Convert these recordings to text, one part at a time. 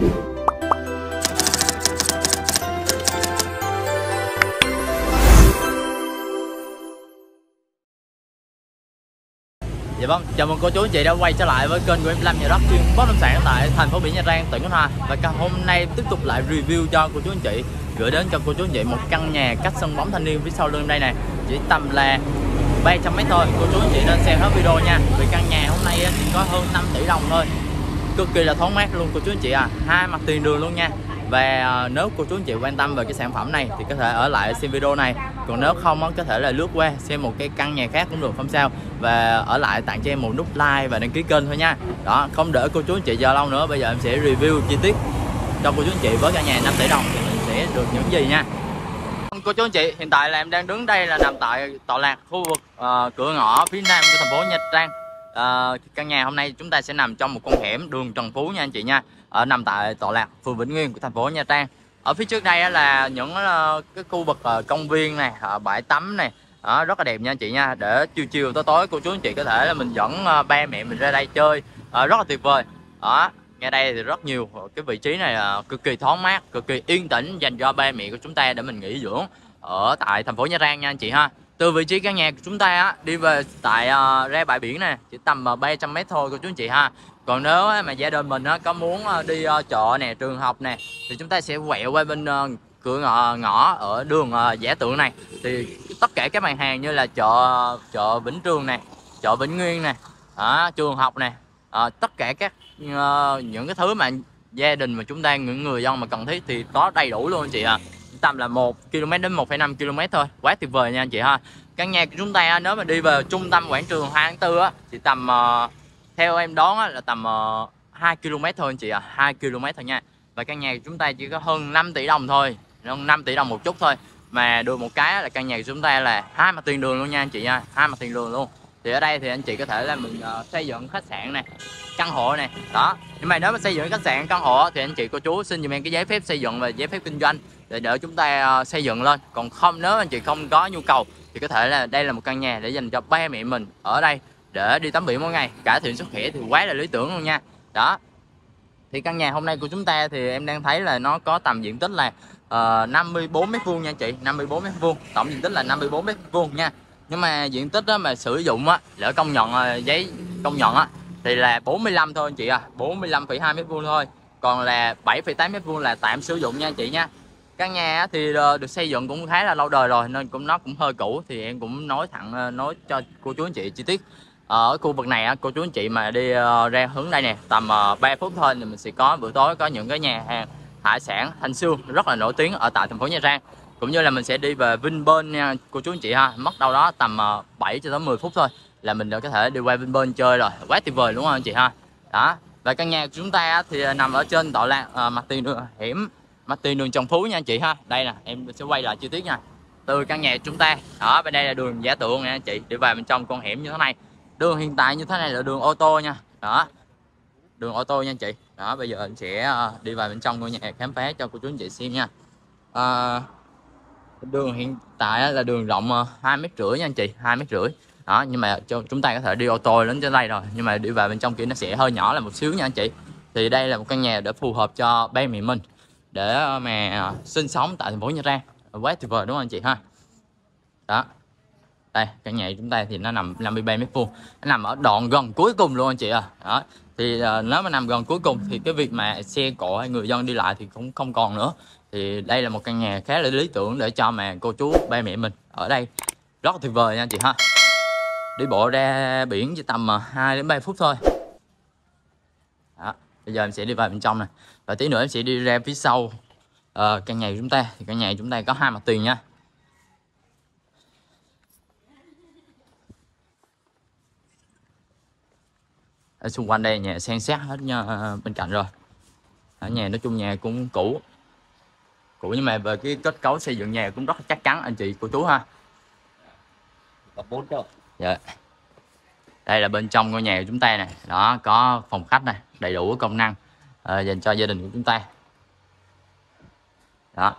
Dạ vâng, chào mừng cô chú anh chị đã quay trở lại với kênh của em Lâm nhà đất chuyên bất động sản tại thành phố biển Nha Trang, tỉnh Khánh Hòa. Và hôm nay tiếp tục lại review cho cô chú anh chị, gửi đến cho cô chú anh chị một căn nhà cách sân bóng Thanh Niên phía sau lưng đây nè, chỉ tầm là 300 mét thôi. Cô chú anh chị nên xem hết video nha, vì căn nhà hôm nay chỉ có hơn 5 tỷ đồng thôi, cực kỳ là thoáng mát luôn cô chú anh chị à, hai mặt tiền đường luôn nha. Và nếu cô chú anh chị quan tâm về cái sản phẩm này thì có thể ở lại xem video này, còn nếu không có thể là lướt qua xem một cái căn nhà khác cũng được không sao, và ở lại tặng cho em một nút like và đăng ký kênh thôi nha. Đó, không để cô chú anh chị chờ lâu nữa, bây giờ em sẽ review chi tiết cho cô chú anh chị với căn nhà 5 tỷ đồng thì mình sẽ được những gì nha. Cô chú anh chị, hiện tại là em đang đứng đây là nằm tại tọa lạc khu vực cửa ngõ phía nam của thành phố Nha Trang. Căn nhà hôm nay chúng ta sẽ nằm trong một con hẻm đường Trần Phú nha anh chị nha, nằm tại tọa lạc phường Vĩnh Nguyên của thành phố Nha Trang. Ở phía trước đây là những cái khu vực công viên này, bãi tắm này, rất là đẹp nha anh chị nha, để chiều chiều tối tối cô chú anh chị có thể là mình dẫn ba mẹ mình ra đây chơi, rất là tuyệt vời. Đó, ngay đây thì rất nhiều cái vị trí này là cực kỳ thoáng mát, cực kỳ yên tĩnh dành cho ba mẹ của chúng ta để mình nghỉ dưỡng ở tại thành phố Nha Trang nha anh chị ha. Từ vị trí căn nhà của chúng ta á, đi về tại ra bãi biển nè, chỉ tầm 300 mét thôi cô chú anh chị ha. Còn nếu mà gia đình mình có muốn đi chợ nè, trường học nè, thì chúng ta sẽ quẹo qua bên cửa ngõ ở đường Dã Tượng này. Thì tất cả các mặt hàng như là chợ Vĩnh Trường nè, chợ Vĩnh Nguyên nè, trường học nè, tất cả các những cái thứ mà gia đình mà chúng ta, những người dân mà cần thiết thì có đầy đủ luôn anh chị ạ. Tầm là 1 km đến 1,5 km thôi, quá tuyệt vời nha anh chị ha. Căn nhà của chúng ta nếu mà đi về trung tâm quảng trường 2 tháng tư á, thì tầm theo em đoán á, là tầm 2 km thôi anh chị ạ, 2 km thôi nha. Và căn nhà của chúng ta chỉ có hơn 5 tỷ đồng thôi, hơn 5 tỷ đồng một chút thôi, mà được một cái là căn nhà của chúng ta là hai mặt tiền đường luôn nha anh chị nha, hai mặt tiền đường luôn. Thì ở đây thì anh chị có thể là mình xây dựng khách sạn này, căn hộ này đó. Nhưng mà nếu mà xây dựng khách sạn, căn hộ thì anh chị cô chú xin giùm em cái giấy phép xây dựng và giấy phép kinh doanh để đỡ chúng ta xây dựng lên. Còn không, nếu anh chị không có nhu cầu thì có thể là đây là một căn nhà để dành cho ba mẹ mình ở đây để đi tắm biển mỗi ngày, cải thiện sức khỏe thì quá là lý tưởng luôn nha. Đó, thì căn nhà hôm nay của chúng ta thì em đang thấy là nó có tầm diện tích là 54 mét vuông nha chị, 54 mét vuông, tổng diện tích là 54 mét vuông nha. Nhưng mà diện tích đó mà sử dụng á, lỡ công nhận giấy công nhận á thì là 45 thôi anh chị à, 45,2 mét vuông thôi, còn là 7,8 mét vuông là tạm sử dụng nha anh chị nha. Căn nhà thì được xây dựng cũng khá là lâu đời rồi nên cũng nó cũng hơi cũ, thì em cũng nói cho cô chú anh chị chi tiết. Ở khu vực này cô chú anh chị mà đi ra hướng đây nè, tầm 3 phút thôi thì mình sẽ có buổi tối có những cái nhà hàng hải sản Thanh Sương rất là nổi tiếng ở tại thành phố Nha Trang. Cũng như là mình sẽ đi về Vinpearl nha cô chú anh chị ha, mất đâu đó tầm 7 cho tới 10 phút thôi là mình đã có thể đi qua Vinpearl chơi rồi, quá tuyệt vời đúng không anh chị ha. Đó, và căn nhà của chúng ta thì nằm ở trên tọa lạc mặt tiền đường hẻm, mặt tiền đường Trần Phú nha anh chị ha. Đây nè, em sẽ quay lại chi tiết nha. Từ căn nhà của chúng ta, ở bên đây là đường Dã Tượng nha anh chị, đi vào bên trong con hẻm như thế này. Đường hiện tại như thế này là đường ô tô nha. Đó, đường ô tô nha anh chị. Đó, bây giờ anh sẽ đi vào bên trong ngôi nhà khám phá cho cô chú anh chị xem nha. Đường hiện tại là đường rộng 2,5 mét nha anh chị, 2,5 mét. Đó, nhưng mà chúng ta có thể đi ô tô đến trên đây rồi, nhưng mà đi vào bên trong kia nó sẽ hơi nhỏ là một xíu nha anh chị. Thì đây là một căn nhà để phù hợp cho ba mẹ mình để mà sinh sống tại thành phố Nha Trang, quá tuyệt vời đúng không anh chị ha. Đó, đây căn nhà của chúng ta thì nó nằm 53 mét vuông, nó nằm ở đoạn gần cuối cùng luôn anh chị à. Đó, thì nếu mà nằm gần cuối cùng thì cái việc mà xe cộ hay người dân đi lại thì cũng không còn nữa. Thì đây là một căn nhà khá là lý tưởng để cho mà cô chú ba mẹ mình ở đây, rất là tuyệt vời nha anh chị ha. Đi bộ ra biển chỉ tầm 2 đến 3 phút thôi. Đó, bây giờ em sẽ đi vào bên trong này, và tí nữa em sẽ đi ra phía sau căn nhà của chúng ta. Thì căn nhà chúng ta có hai mặt tiền nha. Ở xung quanh đây nhà san sát hết nha, bên cạnh rồi. Ở nhà nói chung nhà cũng cũ nhưng mà về cái kết cấu xây dựng nhà cũng rất là chắc chắn anh chị cô chú ha. Dạ. Đây là bên trong ngôi nhà của chúng ta nè, đó có phòng khách này, đầy đủ công năng dành cho gia đình của chúng ta. Đó,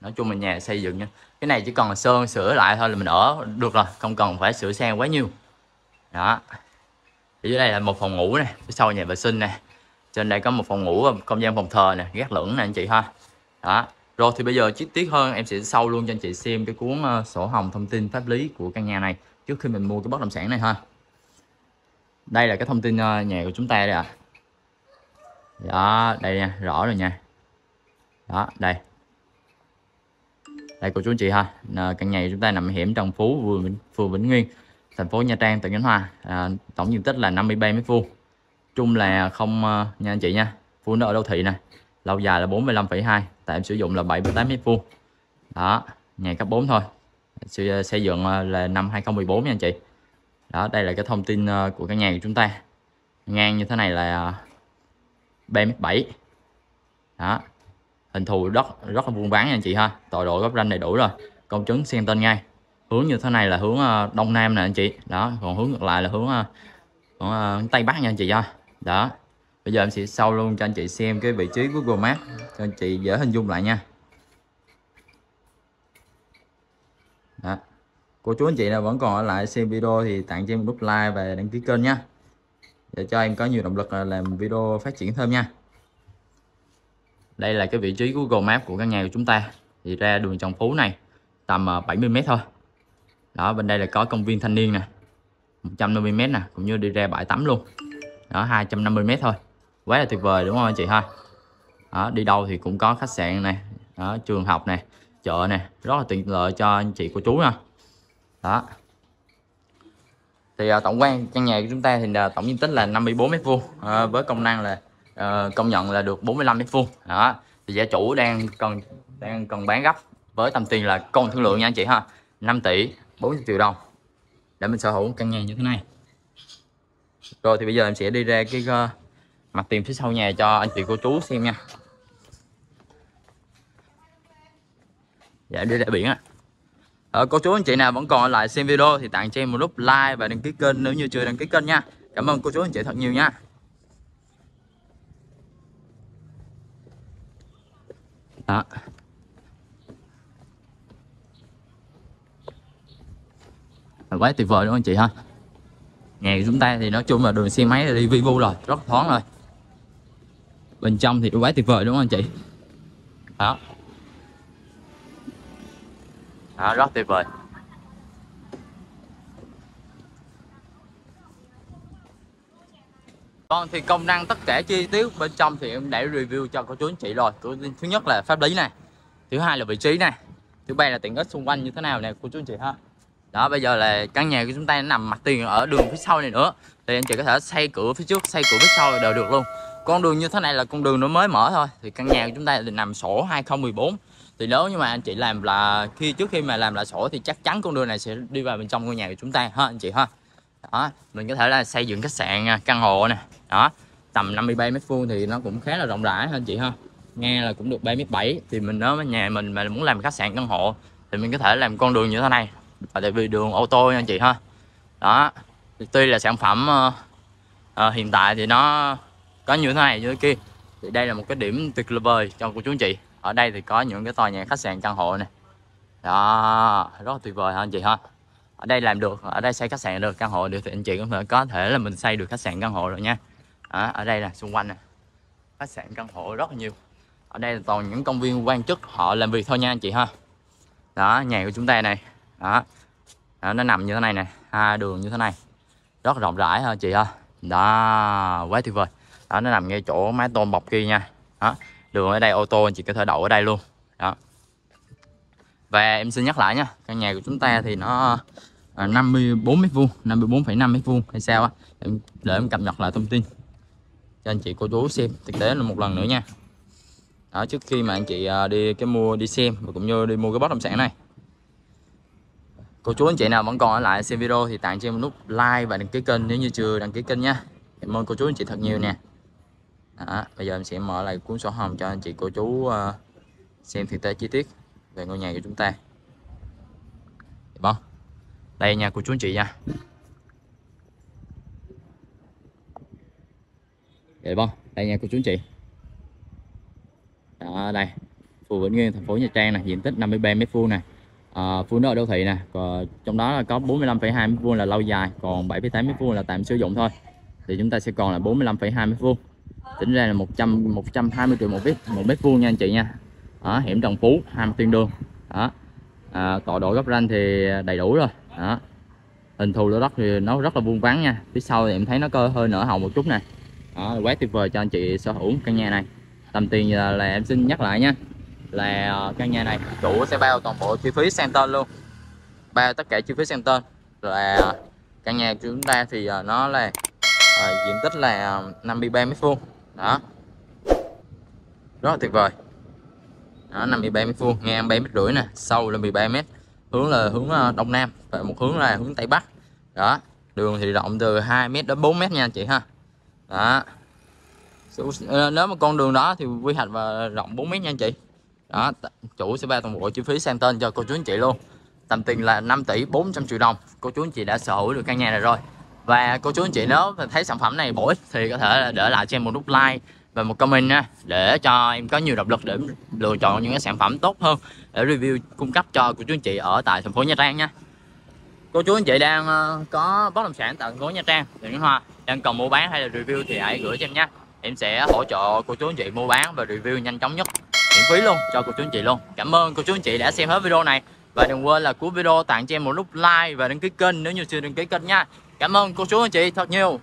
nói chung là nhà xây dựng nha, cái này chỉ cần là sơn sửa lại thôi là mình ở được rồi, không cần phải sửa sang quá nhiều. Đó, ở dưới đây là một phòng ngủ này, phía sau nhà vệ sinh này, Trên đây có một phòng ngủ và không gian phòng thờ nè, gác lửng nè anh chị ha. Đó. Rồi thì bây giờ chi tiết hơn em sẽ show luôn cho anh chị xem cái cuốn sổ hồng thông tin pháp lý của căn nhà này trước khi mình mua cái bất động sản này ha. Đây là cái thông tin nhà của chúng ta đây ạ. Đó, đây nha, rõ rồi nha. Đó, đây. Đây cô chú anh chị ha. Căn nhà của chúng ta nằm hẻm Trần Phú, phường Vĩnh Nguyên, thành phố Nha Trang, tỉnh Khánh Hòa. Tổng diện tích là 53 m2. Chung là không nha anh chị nha. Khu nó ở đô thị nè. Lâu dài là 45,2, tại em sử dụng là 7,8 m2. Đó, nhà cấp 4 thôi. Xây dựng là năm 2014 nha anh chị. Đó, đây là cái thông tin của căn nhà của chúng ta. Ngang như thế này là 3,7 m. Đó. Hình thù đất rất là vuông vắn nha anh chị ha. Tọa độ góc ranh đầy đủ rồi. Công chứng xem tên ngay. Hướng như thế này là hướng đông nam nè anh chị. Đó, còn hướng ngược lại là hướng tây bắc nha anh chị ha. Đó. Bây giờ em sẽ show luôn cho anh chị xem cái vị trí Google Maps cho anh chị dễ hình dung lại nha. Đó. Cô chú anh chị nào vẫn còn ở lại xem video thì tặng cho em một nút like và đăng ký kênh nha, để cho em có nhiều động lực làm video phát triển thêm nha. Đây là cái vị trí Google Maps của căn nhà của chúng ta. Thì ra đường Trần Phú này tầm 70 m thôi. Đó, bên đây là có công viên thanh niên nè, 150 m nè, cũng như đi ra bãi tắm luôn. Đó, 250 m thôi. Quá là tuyệt vời đúng không anh chị ha. Đó, đi đâu thì cũng có khách sạn này, đó, trường học này, chợ này, rất là tiện lợi cho anh chị cô chú nha. Đó. Thì tổng quan căn nhà của chúng ta thì tổng diện tích là 54 m2, với công năng là công nhận là được 45 m2. Đó. Thì gia chủ đang cần bán gấp với tầm tiền là còn thương lượng nha anh chị ha, 5 tỷ 40 triệu đồng để mình sở hữu căn nhà như thế này. Rồi thì bây giờ em sẽ đi ra cái mặt tiền phía sau nhà cho anh chị cô chú xem nha. Dạ, đi ra biển á. Cô chú anh chị nào vẫn còn lại xem video thì tặng cho em một nút like và đăng ký kênh nếu như chưa đăng ký kênh nha. Cảm ơn cô chú anh chị thật nhiều nha. Đó. Quá tuyệt vời đúng không anh chị ha. Nhà của chúng ta thì nói chung là đường xe máy là đi vi vu rồi, rất thoáng rồi. Bên trong thì quá tuyệt vời đúng không anh chị. Đó. Đó, rất tuyệt vời. Còn thì công năng tất cả chi tiết bên trong thì em đã review cho cô chú anh chị rồi. Thứ nhất là pháp lý này, thứ hai là vị trí này, thứ ba là tiện ích xung quanh như thế nào nè cô chú anh chị ha. Đó, bây giờ là căn nhà của chúng ta nằm mặt tiền ở đường phía sau này nữa, thì anh chị có thể xây cửa phía trước, xây cửa phía sau đều được luôn. Con đường như thế này là con đường nó mới mở thôi. Thì căn nhà của chúng ta thì nằm sổ 2014. Thì nếu như mà anh chị làm là trước khi làm lại sổ thì chắc chắn con đường này sẽ đi vào bên trong ngôi nhà của chúng ta ha anh chị ha. Đó, mình có thể là xây dựng khách sạn, căn hộ nè. Đó, tầm 53 m2 thì nó cũng khá là rộng rãi ha anh chị ha. Nghe là cũng được 3,7 m. Thì mình nếu nhà mình mà muốn làm khách sạn, căn hộ thì mình có thể làm con đường như thế này. Tại vì đường ô tô nha anh chị ha. Đó, thì tuy là sản phẩm hiện tại thì nó có như thế này như thế kia, thì đây là một cái điểm tuyệt vời cho cô chú anh chị. Ở đây thì có những cái tòa nhà khách sạn, căn hộ này. Đó, rất là tuyệt vời hả anh chị ha. Ở đây làm được, ở đây xây khách sạn được, căn hộ được, thì anh chị có thể là mình xây được khách sạn, căn hộ rồi nha. Đó, ở đây là xung quanh nè, khách sạn, căn hộ rất là nhiều. Ở đây là toàn những công viên quan chức họ làm việc thôi nha anh chị ha. Đó, nhà của chúng ta này. Đó. Đó, nó nằm như thế này nè, hai đường như thế này, rất rộng rãi hả anh chị ha. Đó, quá tuyệt vời. Đó, nó nằm ngay chỗ mái tôn bọc kia nha. Đó, đường ở đây ô tô anh chị có thể đậu ở đây luôn. Đó. Và em xin nhắc lại nha, căn nhà của chúng ta thì nó 54 m2, 54,5 m2 hay sao á. Để em cập nhật lại thông tin cho anh chị cô chú xem thực tế là một lần nữa nha. Đó, trước khi mà anh chị đi xem và cũng như đi mua cái bất động sản này. Cô chú anh chị nào vẫn còn ở lại xem video thì tặng cho em một nút like và đăng ký kênh nếu như chưa đăng ký kênh nha. Cảm ơn cô chú anh chị thật nhiều nè. Đó, bây giờ em sẽ mở lại cuốn sổ hồng cho anh chị cô chú xem thực tế chi tiết về ngôi nhà của chúng ta. Được không? Đây nha cô chú anh chị nha. Được không? Đây nha cô chú anh chị. Đó, đây. Phường Vĩnh Nguyên, thành phố Nha Trang nè, diện tích 53 m2 nè. Phường nó ở đô thị nè, trong đó là có 45,2 m2 là lâu dài, còn 7,8 m2 là tạm sử dụng thôi. Thì chúng ta sẽ còn là 45,2 m2. Tính ra là 120 triệu một mét vuông nha anh chị nha. Ở hẻm Trần Phú, hai mặt tuyến đường. Đó. Tọa độ góc ranh thì đầy đủ rồi. Đó. Hình thù lô đất thì nó rất là vuông vắn nha. Phía sau thì em thấy nó có hơi nở hồng một chút nè. Đó, quá tuyệt vời cho anh chị sở hữu căn nhà này. Tầm tiền là em xin nhắc lại nha, là căn nhà này chủ sẽ bao toàn bộ chi phí sang tên luôn, bao tất cả chi phí sang tên. Là căn nhà của chúng ta thì nó là diện tích là 53 m². Đó, rất là tuyệt vời. Đó, 53 m², ngang 7,5 m nè, sâu là 13 m, hướng là hướng đông nam và một hướng là hướng tây bắc. Đó, đường thì rộng từ 2 m đến 4 m nha anh chị ha. Đó, nếu mà con đường đó thì quy hoạch và rộng 4 m nha anh chị. Đó, chủ sẽ bao toàn bộ chi phí sang tên cho cô chú anh chị luôn. Tầm tiền là 5 tỷ 400 triệu đồng. Cô chú anh chị đã sở hữu được căn nhà này rồi. Và cô chú anh chị nếu thấy sản phẩm này bổ ích thì có thể để lại cho em một nút like và một comment nha, để cho em có nhiều động lực để em lựa chọn những cái sản phẩm tốt hơn để review cung cấp cho cô chú anh chị ở tại thành phố Nha Trang nha. Cô chú anh chị đang có bất động sản tại thành phố Nha Trang, Khánh Hòa, đang cần mua bán hay là review thì hãy gửi cho em nha. Em sẽ hỗ trợ cô chú anh chị mua bán và review nhanh chóng nhất, miễn phí luôn cho cô chú anh chị luôn. Cảm ơn cô chú anh chị đã xem hết video này. Và đừng quên là cuối video tặng cho em một nút like và đăng ký kênh nếu như chưa đăng ký kênh nha. Cảm ơn cô chú anh chị thật nhiều.